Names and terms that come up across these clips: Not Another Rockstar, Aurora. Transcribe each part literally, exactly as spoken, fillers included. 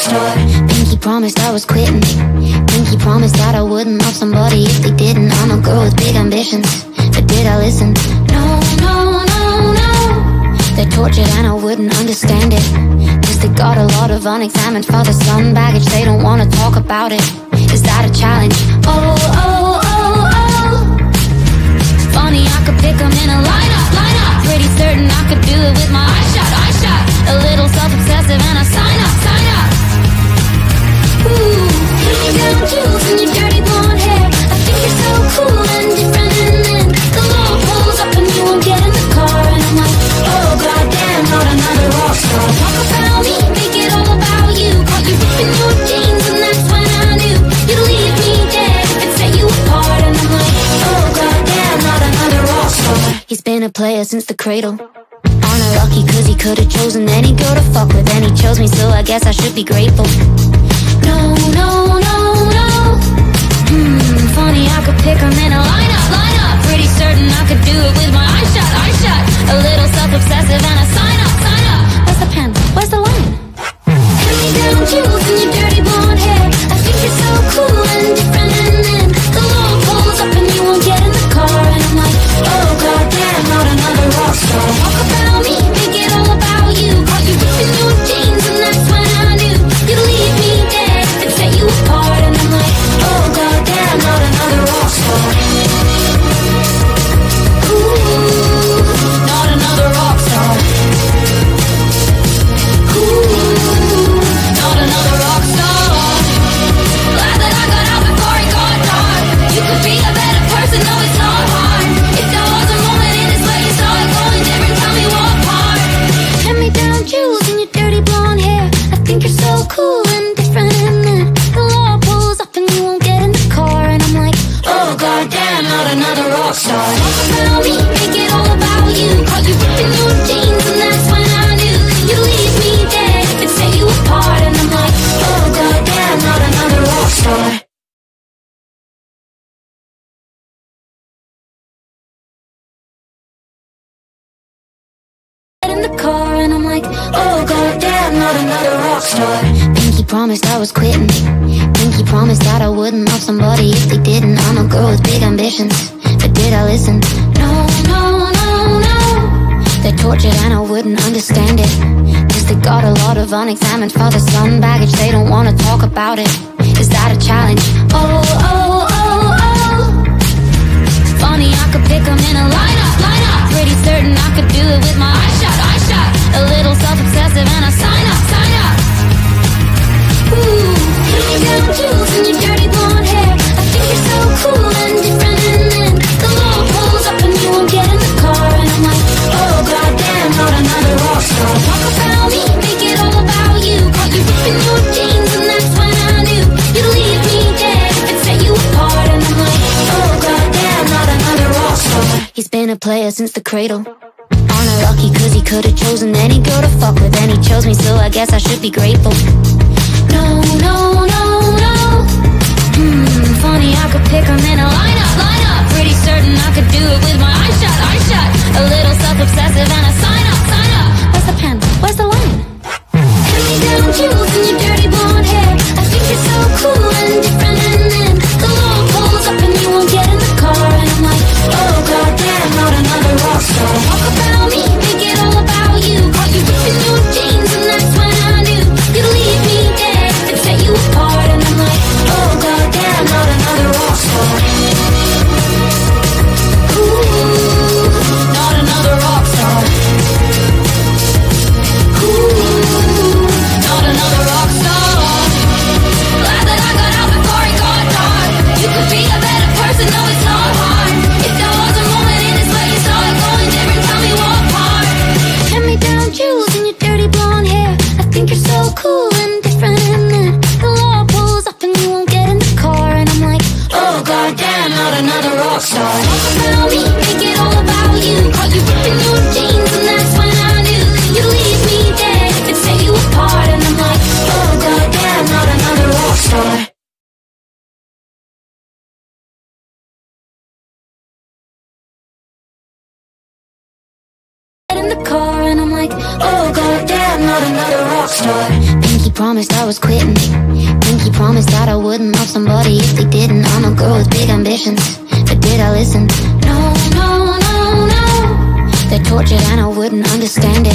rockstar. Pinky promised I was quitting. Pinky promised that I wouldn't love somebody if they didn't. I'm a girl with big ambitions, but did I listen? No, no, no, no. They're tortured and I wouldn't understand it, 'cause they got a lot of unexamined father son baggage. They don't wanna talk about it. Is that a challenge? Oh, oh, oh, oh. Funny, I could pick them in a lineup, lineup. Pretty certain I could do it with my eyes shut, eyes shut. A little self-obsessive and I sign up, sign up. Ooh, you got jewels in your dirty blonde hair. I think you're so cool and different. And then the law pulls up and you won't get in the car. And I'm like, oh goddamn, not another rockstar. Talk about me, make it all about you. Caught you ripping your jeans and that's when I knew you'd leave me dead if it set you apart. And I'm like, oh goddamn, not another rockstar. He's been a player since the cradle. Aren't I lucky, 'cause he could've chosen any girl to fuck with, and he chose me, so I guess I should be grateful. No, no, no, no. Hmm, funny, I could pick him in a lineup, lineup. Pretty certain I could do it with my eyes shut, eyes shut. A little self-obsessive and I sign up, sign up. Where's the pen? Where's the line? Hand me down jewels in your dirty blonde hair. I think you're so cool and different, and then the law pulls up and you won't get in the car. And I'm like, oh goddamn, not another rockstar. Talk about me, make it all about you. Caught you ripping your jeans and that's when I knew you'd leave me dead if it set you apart. And I'm like, oh goddamn, not another rockstar. Promised I was quitting. Pinky promised that I wouldn't love somebody if they didn't. I'm a girl with big ambitions, but did I listen? No, no, no, no. They're tortured and I wouldn't understand it, 'cause they got a lot of unexamined father son baggage. They don't wanna talk about it. Is that a challenge? Oh, oh, oh, oh. Funny, I could pick them in a lineup, lineup. Pretty certain I could do it with my eyes shut, eyes shut. A little self-obsessive and I sign up, sign up. Ooh, you got jewels in your dirty blonde hair. I think you're so cool and different. And then the law pulls up and you won't get in the car. And I'm like, oh goddamn, not another rockstar. Talk about me, make it all about you. Caught you ripping your jeans and that's when I knew you'd leave me dead if it set you apart. And I'm like, oh goddamn, not another rockstar. He's been a player since the cradle. Aren't I lucky, 'cause he could've chosen any girl to fuck with, and he chose me, so I guess I should be grateful. No, no, no, no. Hmm, funny, I could pick them in a lineup, lineup. Pretty certain I could do it with my eyes shut, eyes shut. A little self-obsessive and I sign up, sign up. Where's the pen? Where's the line? Hand me down jewels in your dirty blonde hair. I think you're so cool and different. And then the law pulls up and you won't get in the car. And I'm like, oh goddamn, not another rockstar. Talk about me, make it all about you. Caught you ripping your jeans and that's when I knew you'd leave me dead. Set you apart, and I'm like, oh goddamn, not another rockstar. Ooh, not another rockstar. Ooh, not another rockstar. Glad that I got out before he got dark. You could be a better person, no, it's not hard. If there was a moment in his way you saw it going different, tell me what part. Hand me down jewels in your dirty blonde hair. I think you're so cool and different. Another rockstar. Talk about me, make it all about you. Caught you ripping your jeans and that's when I knew you'd leave me dead if it set you apart. And I'm like, oh goddamn, not another rockstar. In the car and I'm like, oh goddamn, not another rockstar. promised I was quitting. Pinky promised that I wouldn't love somebody if they didn't. I'm a girl with big ambitions, but did I listen? No, no, no, no. They're tortured and I wouldn't understand it,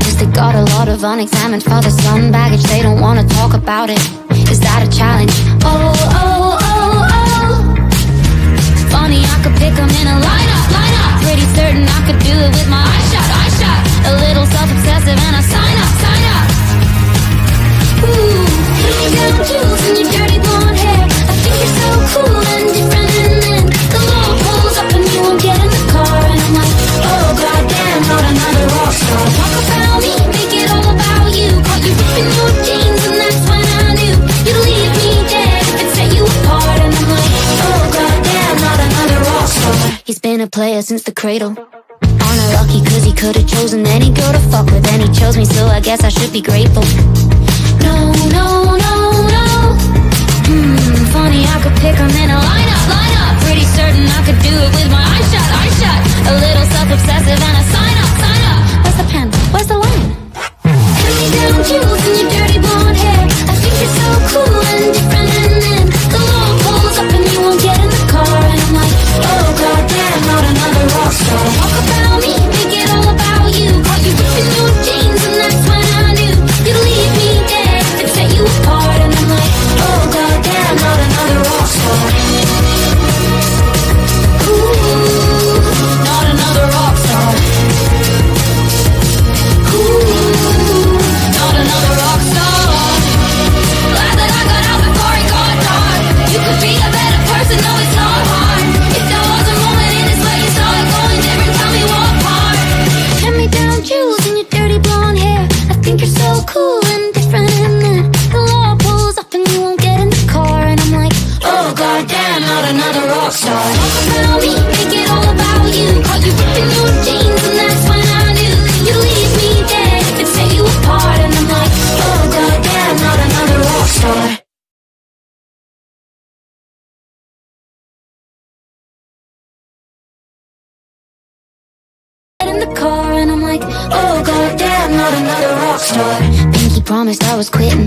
'cause they got a lot of unexamined father son baggage. They don't wanna talk about it. Is that a challenge? Oh, oh, oh, oh. Funny, I could pick them in a lineup, lineup. Pretty certain I could do it with my eyes shut, eyes shut. A little self-obsessive and I sign up, sign up. Ooh, you got jewels in your dirty blonde hair. I think you're so cool and different. And then the law pulls up and you won't get in the car. And I'm like, oh goddamn, not another rockstar. Talk about me, make it all about you. Caught you ripping your jeans and that's when I knew you'd leave me dead if it set you apart. And I'm like, oh goddamn, not another rockstar. He's been a player since the cradle. Honor Rocky, 'cause he could've chosen any girl to fuck with, and he chose me, so I guess I should be grateful. No, no, no, no. Hmm, funny, I could pick them in a lineup, lineup. Pretty certain I could do it with my eyes shut, eyes shut. A little self-obsessive and a sign up, sign up. Where's the pen? Where's the line? Hand me down jewels in your dirty blonde hair. I think you're so cool and different. And then the law pulls up and you won't get in the car. And I'm like, oh goddamn, not another rockstar. Talk about me, make it all about you. Caught you ripping your jeans and that's when I knew you'd leave me dead. You apart, and I'm like, oh goddamn, not another rockstar. Ooh, not another rockstar. Ooh, not another rockstar. Glad that I got out before it got dark. You could be a better person, no, it's not hard. If there was a moment in this way you started going different, tell me what part. Hand me down jewels in your dirty blonde hair. I think you're so cool and different. And then the law pulls up and you won't get in the car. And I'm like, oh goddamn, not another rockstar. Talk about me, make it all about you. Caught you ripping your jeans and that's when I knew you'd leave me dead if it set you apart. And I'm like, oh goddamn, not another rockstar. Get in the car and I'm like, oh goddamn, not another rockstar. Promised I was quitting.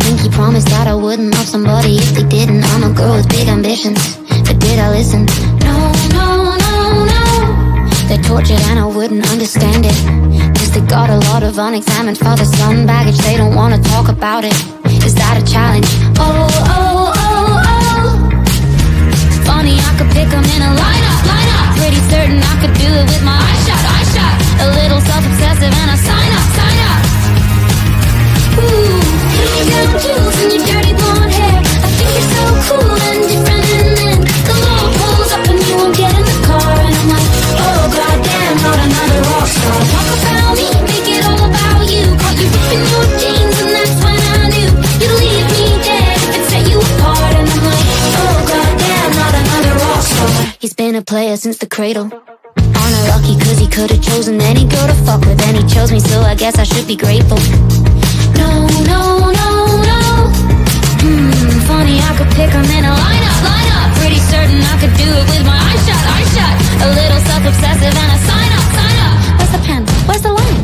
Pinky promised that I wouldn't love somebody if they didn't. I'm a girl with big ambitions, but did I listen? No, no, no, no. They're tortured and I wouldn't understand it, 'cause they got a lot of unexamined father son baggage. They don't wanna talk about it. Is that a challenge? Oh, oh, oh, oh. Funny, I could pick them in a lineup, lineup. Pretty certain I could do it with my eyes shut, eyes shut. A little self-obsessive and I sign up, sign up. Ooh, you got jewels in your dirty blonde hair. I think you're so cool and different. And then the law pulls up and you won't get in the car. And I'm like, oh goddamn, not another rockstar. Talk about me, make it all about you. Caught you ripping your jeans and that's when I knew you'd leave me dead if it set you apart. And I'm like, oh goddamn, not another rockstar. He's been a player since the cradle. Honor Rocky, 'cause he could've chosen any girl to fuck with, and he chose me, so I guess I should be grateful. No, no, no, no. Hmm, funny, I could pick them in a lineup, lineup. Pretty certain I could do it with my eyes shut, eyes shut. A little self-obsessive and a sign up, sign up. Where's the pen? Where's the line?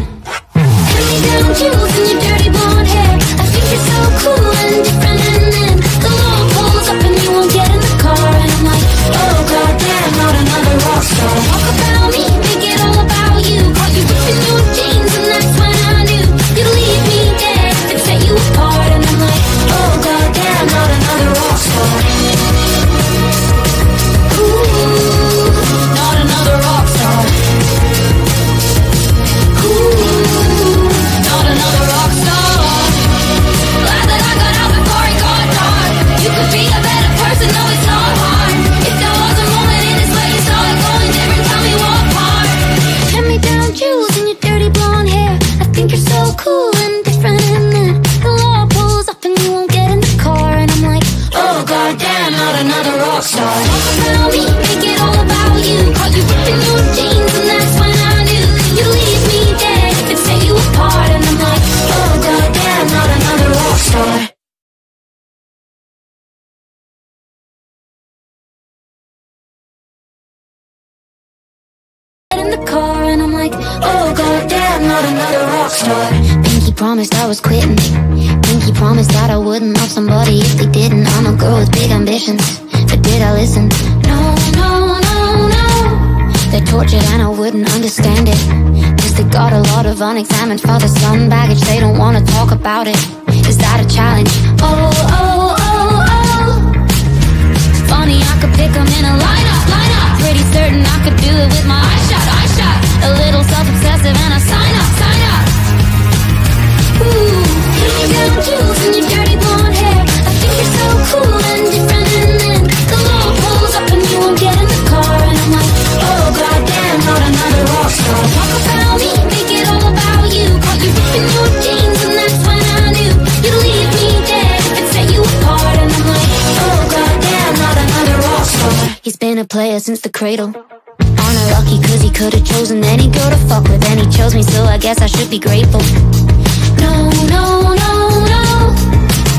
Hand me down jewels in your dirty blonde hair. I think you're so cool and different. And then the law pulls up and you won't get in the car. And I'm like, oh goddamn, not another rockstar. Talk about me, make it all about you. Caught you ripping your jeans and that's when I knew you'd leave me dead. Set you apart and I'm like, oh goddamn, not another rockstar. Ooh, not another rockstar. Ooh, not another rockstar. Glad that I got out before it got dark. You could be a better person, no, it's not hard. If there was a moment in this way you started going different, tell me what part. Hand me down jewels in your dirty blonde hair. I think you're so cool and different. Another rockstar. Talk about me, make it all about you. Caught you ripping your jeans and that's when I knew you'd leave me dead if it set you apart. And I'm like, oh goddamn, not another rockstar. Get in the car and I'm like, oh goddamn, not another rockstar. promised I was quitting. Pinky promised that I wouldn't love somebody if they didn't. I'm a girl with big ambitions, but did I listen? No, no, no, no. They're tortured and I wouldn't understand it, 'cause they got a lot of unexamined father-son baggage. They don't wanna talk about it. Is that a challenge? Oh, oh, oh, oh. Funny, I could pick 'em in a lineup, lineup. Pretty certain I could do it with my eyes shut, eyes shut. A little self-obsessive and I sign up, sign up. Ooh, you got jewels in your dirty blonde hair. I think you're so cool and different. And then the law pulls up and you won't get in the car. And I'm like, oh goddamn, not another rockstar. Talk about me, make it all about you. Caught you ripping your jeans and that's when I knew you'd leave me dead if it set you apart. And I'm like, oh goddamn, not another rockstar. He's been a player since the cradle. Aren't I lucky 'cause he could've chosen any girl to fuck with, and he chose me, so I guess I should be grateful. No, no, no, no.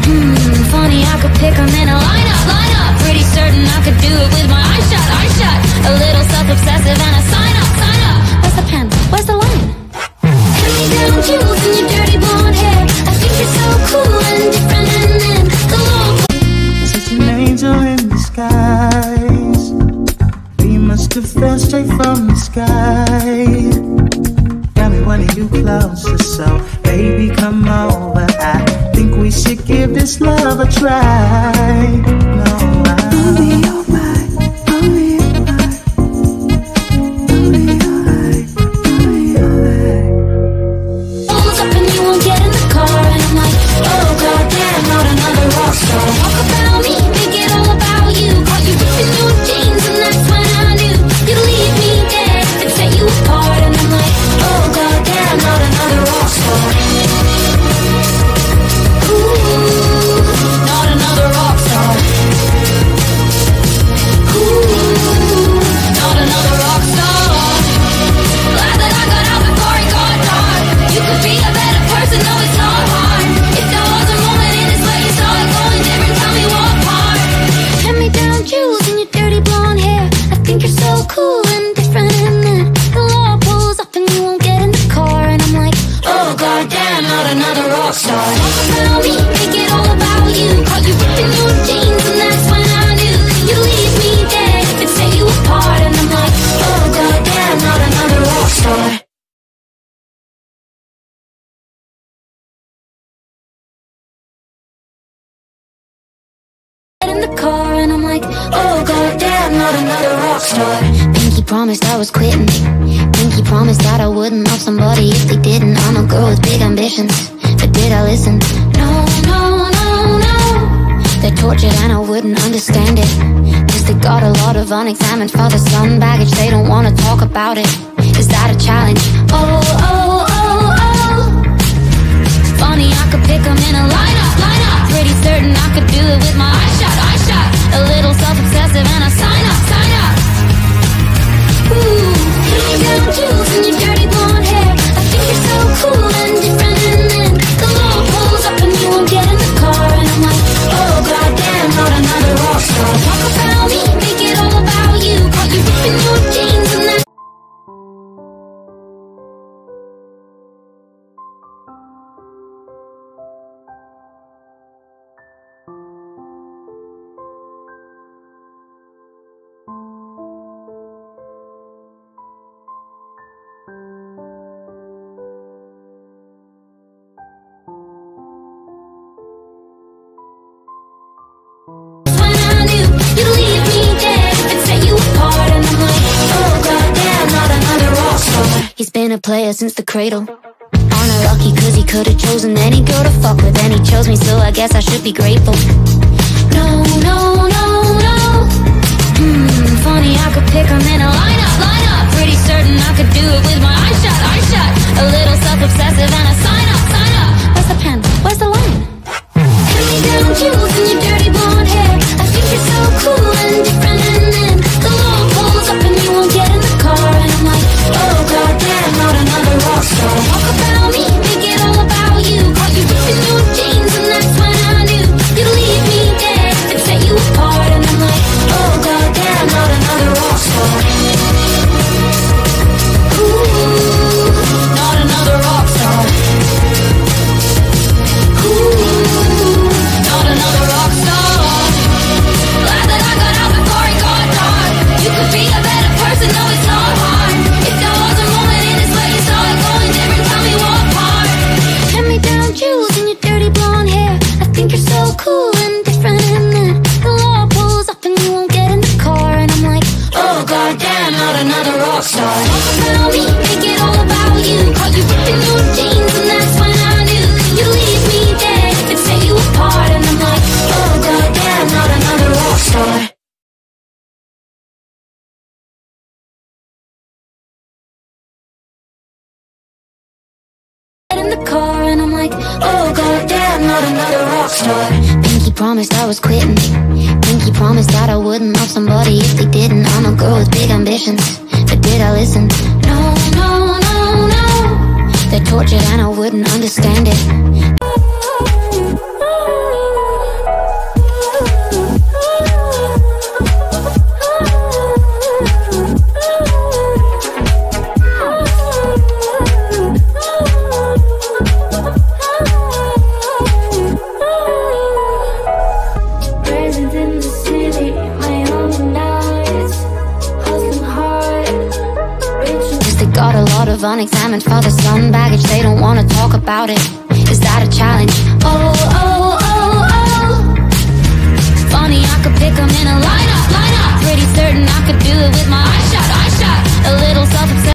Hmm, funny, I could pick 'em in a lineup, lineup. Pretty certain I could do it with my eyes shut, eyes shut. A little self-obsessive and a sign up, sign up. Where's the pen? Where's the line? Hand me down jewels in your dirty blonde hair. I think you're so cool and different, and then the law. Such an angel in the skies. We must have fell straight from the sky. One of you closer, so baby, come over. I think we should give this love a try. No, I promised I was quitting. Pinky promised that I wouldn't love somebody if they didn't. I'm a girl with big ambitions, but did I listen? No, no, no, no. They're tortured and I wouldn't understand it, 'cause they got a lot of unexamined father-son baggage. They don't wanna talk about it. Is that a challenge? Oh, oh, oh, oh. Funny, I could pick 'em in a lineup, lineup. Pretty certain I could do it with my eyes shut, eyes shut. A little self-obsessive and I sign up, sign up. Ooh, you got jewels in your dirty blonde hair. I think you're so cool and different. And then the law pulls up and you won't get in the car. And I'm like, oh goddamn, not another rockstar. Talk about me, make it all about you. Caught you ripping your jeans and that. He's been a player since the cradle. Aren't I lucky 'cause he could've chosen any girl to fuck with, and he chose me, so I guess I should be grateful. No, no, no, no. Hmm, funny, I could pick 'em in a lineup, lineup. Pretty certain I could do it with my eyes shut, eyes shut. A little self-obsessive and a sign up, sign up. Where's the pen? Where's the line? Hand me down jewels in your dirty blonde hair. I think you're so cool and different, and then the law pulls up and you won't get in the car. And I'm like, oh god. Not another rockstar. Talk about me, make it all about you. Caught you ripping your jeans and that's when I knew you'd leave me dead if it set you apart. And I'm like, oh goddamn, not another rockstar. Ooh, not another rockstar. the car and I'm like, oh goddamn, not another rockstar. Pinky promised I was quitting. Pinky promised that I wouldn't love somebody if they didn't. I'm a girl with big ambitions, but did I listen? No, no, no, no. They're tortured and I wouldn't understand it. Got a lot of unexamined father son baggage, they don't wanna talk about it. Is that a challenge? Oh, oh, oh, oh. Funny, I could pick them in a lineup, lineup. Pretty certain I could do it with my eyes shut, eyes shut. A little self-obsessed.